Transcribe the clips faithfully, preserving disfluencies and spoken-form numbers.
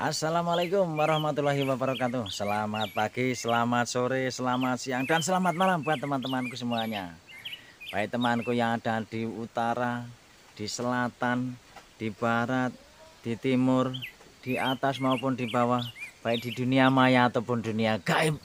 Assalamualaikum warahmatullahi wabarakatuh. Selamat pagi, selamat sore, selamat siang, dan selamat malam buat teman-temanku semuanya. Baik temanku yang ada di utara, di selatan, di barat, di timur, di atas maupun di bawah, baik di dunia maya ataupun dunia gaib.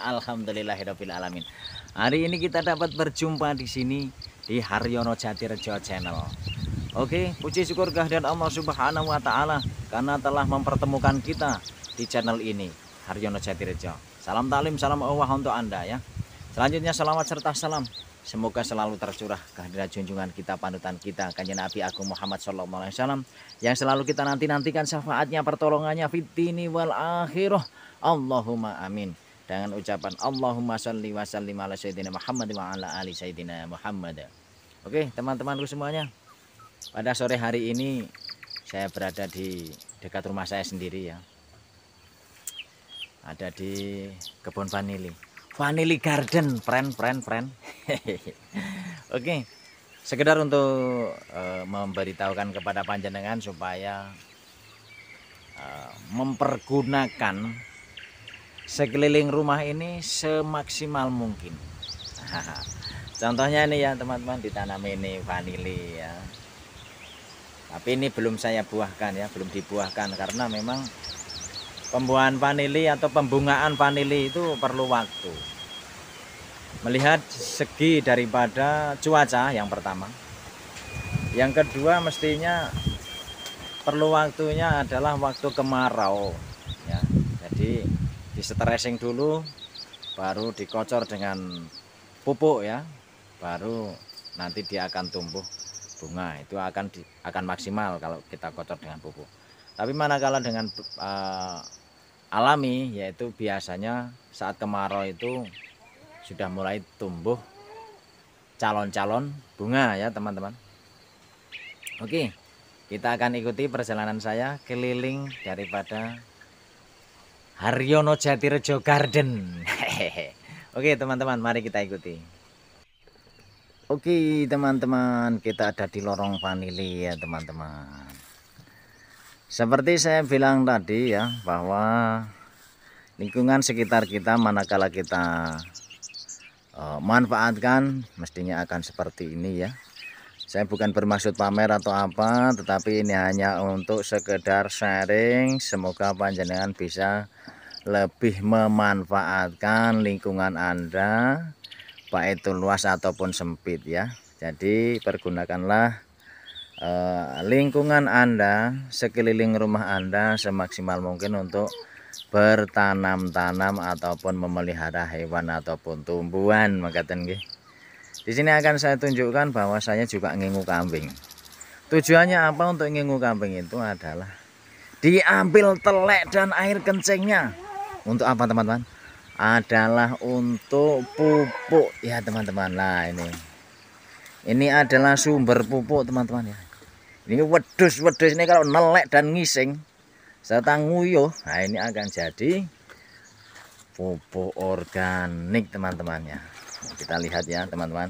Alhamdulillahirabbil alamin. Hari ini kita dapat berjumpa di sini di Haryono Jatirejo Channel. Oke, puji syukur kehadiran Allah Subhanahu wa taala karena telah mempertemukan kita di channel ini, Haryono Jatirejo. Salam taklim, salam Allah untuk Anda ya. Selanjutnya salawat serta salam semoga selalu tercurah kehadiran junjungan kita, panutan kita, Kanjeng Nabi Agung Muhammad Sallallahu Alaihi Wasallam, yang selalu kita nanti-nantikan syafaatnya, pertolongannya fitini wal akhirah. Allahumma amin. Dengan ucapan Allahumma shalli wa sallim ala sayyidina Muhammad wa ala ali sayyidina Muhammad. Oke, teman-temanku semuanya. Pada sore hari ini saya berada di dekat rumah saya sendiri ya. Ada di kebun vanili. Vanili garden, friend, friend, friend. Oke, sekedar untuk uh, memberitahukan kepada panjenengan supaya uh, mempergunakan sekeliling rumah ini semaksimal mungkin. Contohnya ini ya teman-teman, ditanam ini vanili ya. Tapi ini belum saya buahkan ya, belum dibuahkan karena memang pembuahan vanili atau pembungaan vanili itu perlu waktu. Melihat segi daripada cuaca yang pertama. Yang kedua mestinya perlu waktunya adalah waktu kemarau ya. Jadi di stressing dulu, baru dikocor dengan pupuk ya, baru nanti dia akan tumbuh bunga. Itu akan di, akan maksimal kalau kita kocor dengan pupuk. Tapi manakala dengan uh, alami, yaitu biasanya saat kemarau itu sudah mulai tumbuh calon-calon bunga ya teman-teman. Oke, kita akan ikuti perjalanan saya keliling daripada Haryono Jatirejo Garden. Oke teman-teman, mari kita ikuti. Oke teman-teman, kita ada di lorong vanili ya teman-teman. Seperti saya bilang tadi ya, bahwa lingkungan sekitar kita manakala kita uh, manfaatkan mestinya akan seperti ini ya. Saya bukan bermaksud pamer atau apa, tetapi ini hanya untuk sekedar sharing. Semoga panjenengan bisa lebih memanfaatkan lingkungan Anda, baik itu luas ataupun sempit ya. Jadi pergunakanlah eh, lingkungan Anda, sekeliling rumah Anda semaksimal mungkin untuk bertanam-tanam ataupun memelihara hewan ataupun tumbuhan, mengatakan nggih. Di sini akan saya tunjukkan bahwa saya juga ngingu kambing. Tujuannya apa untuk ngingu kambing itu adalah diambil telek dan air kencingnya. Untuk apa teman-teman? Adalah untuk pupuk ya teman-teman. Nah ini, ini adalah sumber pupuk teman-teman ya. Ini wedus-wedus ini kalau nelek dan ngising serta nguyuh, nah ini akan jadi pupuk organik teman-temannya. Kita lihat ya teman-teman.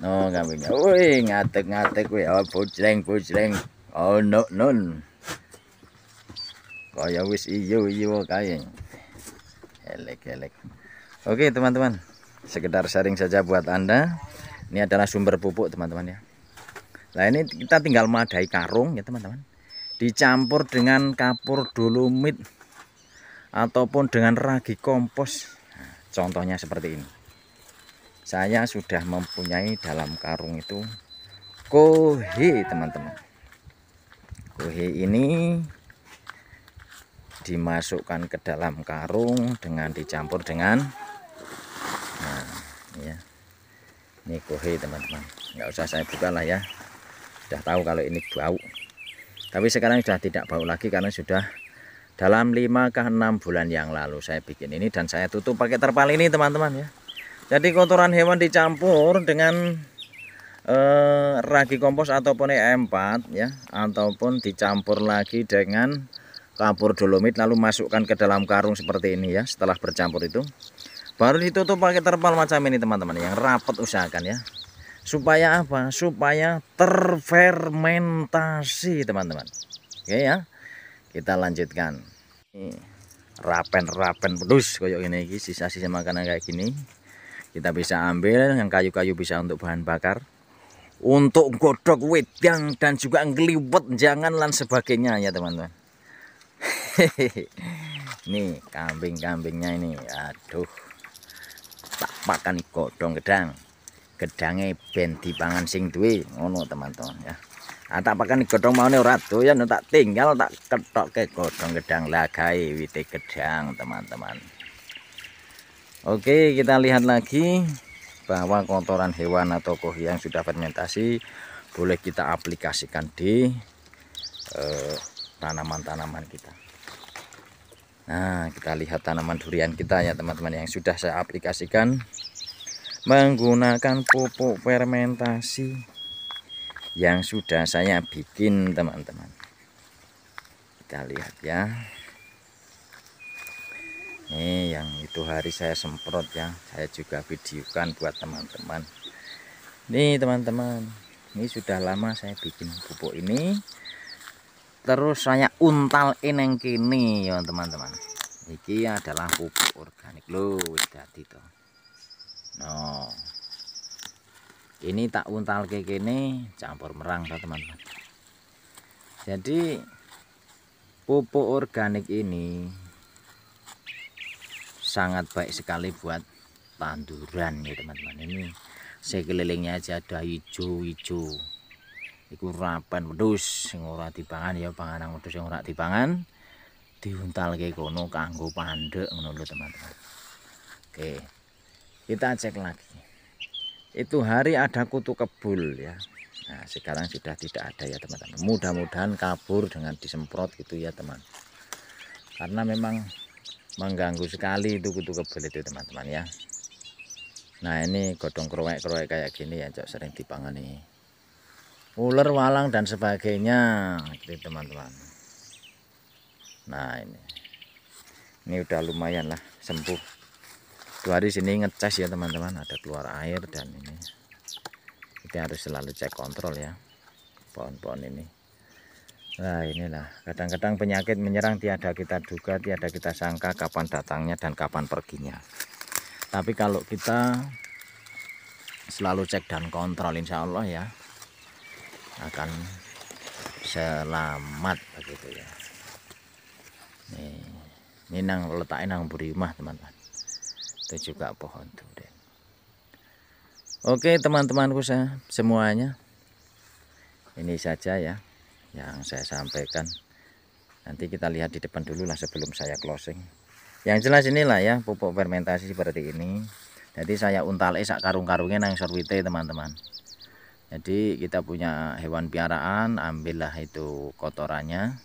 Oh kambingnya, wih ngatek-ngatek wih, oh bujreng bujreng, oh no non, kaya wis iyo iyo kain, elek elek. Oke teman-teman, sekedar sharing saja buat Anda. Ini adalah sumber pupuk teman-teman ya. Nah ini kita tinggal madai karung ya teman-teman, dicampur dengan kapur dolomit ataupun dengan ragi kompos. Nah, contohnya seperti ini. Saya sudah mempunyai dalam karung itu kohe teman-teman. Kohe ini dimasukkan ke dalam karung dengan dicampur dengan, nah, ya. Ini kohe teman-teman. Nggak usah saya buka lah ya. Sudah tahu kalau ini bau. Tapi sekarang sudah tidak bau lagi karena sudah dalam lima ke enam bulan yang lalu saya bikin ini dan saya tutup pakai terpal ini teman-teman ya. Jadi kotoran hewan dicampur dengan eh, ragi kompos ataupun E M empat ya, ataupun dicampur lagi dengan kapur dolomit lalu masukkan ke dalam karung seperti ini ya. Setelah bercampur itu baru ditutup pakai terpal macam ini teman-teman, yang rapat usahakan ya. Supaya apa? Supaya terfermentasi teman-teman. Oke ya. kita lanjutkan. Rapen-rapen pedus kayak gini, sisa-sisa makanan kayak gini kita bisa ambil, yang kayu-kayu bisa untuk bahan bakar, untuk godok wedang dan juga ngeliwet jangan lan sebagainya ya teman-teman. Nih kambing-kambingnya ini, aduh, tak pakan godong gedang, gedangnya ben dipangan sing duwe ngono teman-teman ya. Ah, tak pakan godong mau nih ora doyan ya, tak tinggal tak ketok ke godong gedang lagai wite gedang teman-teman. Oke, kita lihat lagi bahwa kotoran hewan atau kohe yang sudah fermentasi boleh kita aplikasikan di tanaman-tanaman eh, kita. Nah, kita lihat tanaman durian kita ya teman-teman yang sudah saya aplikasikan menggunakan pupuk fermentasi yang sudah saya bikin teman-teman. Kita lihat ya. Ini yang itu hari saya semprot ya, saya juga videokan buat teman-teman. Nih teman-teman, ini sudah lama saya bikin pupuk ini, terus saya untal eneng kini ya teman-teman. Ini adalah pupuk organik loh, jadi toh. No, ini tak untal kayak gini, campur merang teman-teman. Jadi pupuk organik ini sangat baik sekali buat tanduran ya teman-teman. Ini sekelilingnya aja ada hijau-hijau. Iku rapan wedhus sing ora dipangan ya panganan wedhus sing ora dipangan diuntalke kono kanggo pandek ngono lho teman-teman. Oke. Kita cek lagi. Itu hari ada kutu kebul ya. Nah, sekarang sudah tidak ada ya teman-teman. Mudah-mudahan kabur dengan disemprot gitu ya teman. Karena memang mengganggu sekali itu kutu kebul itu teman-teman ya. Nah, ini godong kroek-kroek kayak gini ya, cok, sering dipangani ular walang dan sebagainya gitu teman-teman. Nah, ini ini udah lumayan lah sembuh. Dua hari sini ngecas ya teman-teman, ada keluar air. Dan ini kita harus selalu cek kontrol ya pohon-pohon ini. Nah, inilah kadang-kadang penyakit menyerang tiada kita duga, tiada kita sangka kapan datangnya dan kapan perginya. Tapi kalau kita selalu cek dan kontrol, insya Allah ya akan selamat begitu ya. Nih, ini nang letakin nang buri rumah teman-teman. Itu juga pohon durian. Oke teman-temanku saya semuanya, ini saja ya yang saya sampaikan. Nanti kita lihat di depan dulu lah sebelum saya closing. Yang jelas inilah ya pupuk fermentasi seperti ini. Jadi saya untal sak karung-karungnya nang sorwite teman-teman. Jadi kita punya hewan piaraan, ambillah itu kotorannya,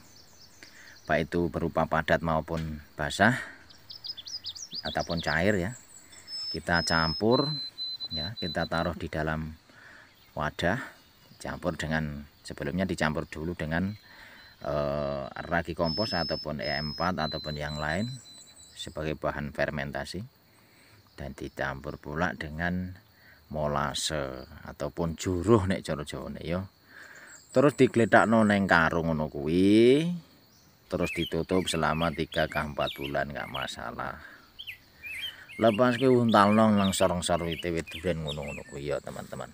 baik itu berupa padat maupun basah ataupun cair ya. Kita campur ya, kita taruh di dalam wadah, campur dengan sebelumnya dicampur dulu dengan eh, ragi kompos ataupun E M empat ataupun yang lain sebagai bahan fermentasi, dan dicampur pula dengan molase ataupun juruh nek cara Jawa yo. Terus digletakno neng karung ngono kuwi, terus ditutup selama tiga ke empat bulan nggak masalah. Lepas kuwi untalno nang sorong-sor wite wit duren ngono-ngono kuwi yo teman-teman.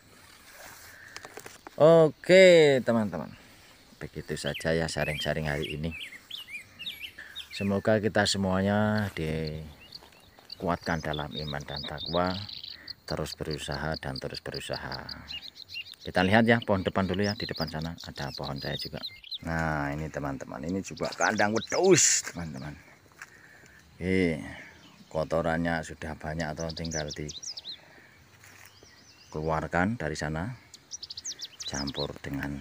Oke teman-teman, begitu saja ya sharing-sharing hari ini. Semoga kita semuanya dikuatkan dalam iman dan takwa, terus berusaha dan terus berusaha. Kita lihat ya pohon depan dulu ya, di depan sana ada pohon saya juga. Nah, ini teman-teman, ini juga kandang wedhus teman-teman. Eh, kotorannya sudah banyak atau tinggal dikeluarkan dari sana, campur dengan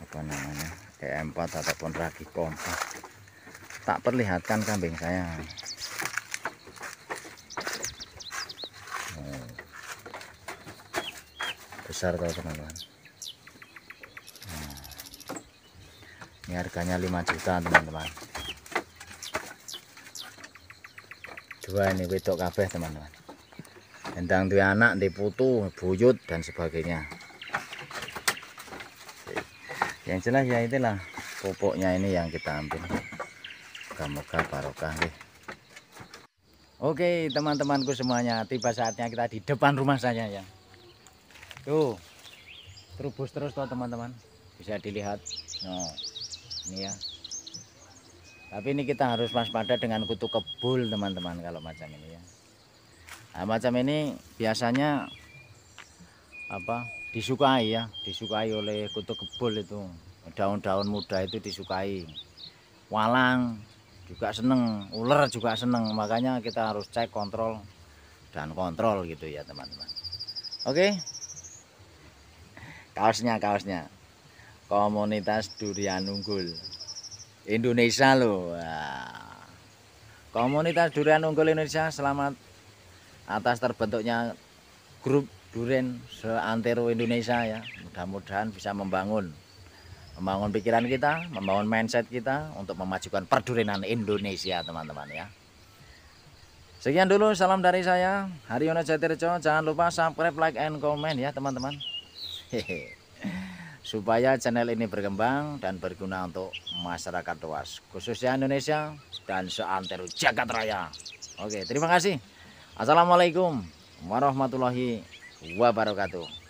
apa namanya E M empat ataupun ragi kompak. Tak perlihatkan kambing saya. Hmm. Besar tau teman-teman. Nah, ini harganya lima juta teman-teman. Dua ini wedok kabeh teman-teman. Gendang dua anak, diputu, buyut dan sebagainya. Yang jelas ya itulah pupuknya ini yang kita ambil. Moga-moga barokah deh. Oke teman-temanku semuanya, tiba saatnya kita di depan rumah saya ya. Tuh terubus terus tuh teman-teman, bisa dilihat. Nah, ini ya. Tapi ini kita harus waspada dengan kutu kebul teman-teman kalau macam ini ya. Nah, macam ini biasanya apa disukai ya, disukai oleh kutu kebul itu. Daun-daun muda itu disukai. Walang juga seneng, ular juga seneng, makanya kita harus cek, kontrol dan kontrol gitu ya teman-teman. Oke, kaosnya kaosnya Komunitas Durian Unggul Indonesia loh. Komunitas Durian Unggul Indonesia, selamat atas terbentuknya grup durian seantero Indonesia ya. Mudah-mudahan bisa membangun membangun pikiran kita, membangun mindset kita untuk memajukan perdurianan Indonesia teman-teman ya. Sekian dulu, salam dari saya Haryono Jatirejo. Jangan lupa subscribe, like, and comment ya teman-teman, supaya channel ini berkembang dan berguna untuk masyarakat luas, khususnya Indonesia dan seantero jagat raya. Oke, terima kasih. Assalamualaikum warahmatullahi wabarakatuh.